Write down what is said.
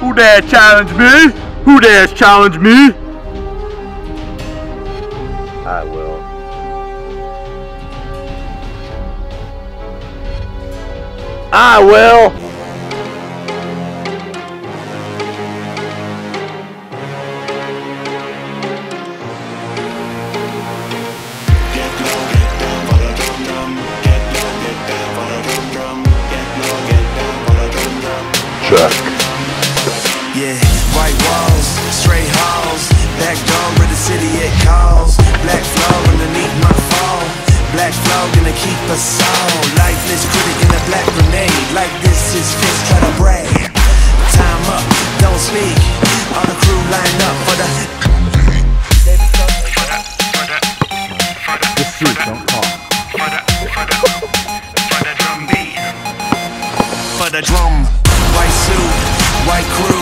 Who dare challenge me? Who dares challenge me? I will. I will! Check. Yeah, white walls, straight halls, back door with the city it calls. Black flow underneath my fall, black flow gonna keep us all. Lifeless critic in a black grenade, like this is fist, try to brag. Time up, don't speak, all the crew line up for the... This street don't call. For the drum beat, for the drum. White suit, white crew.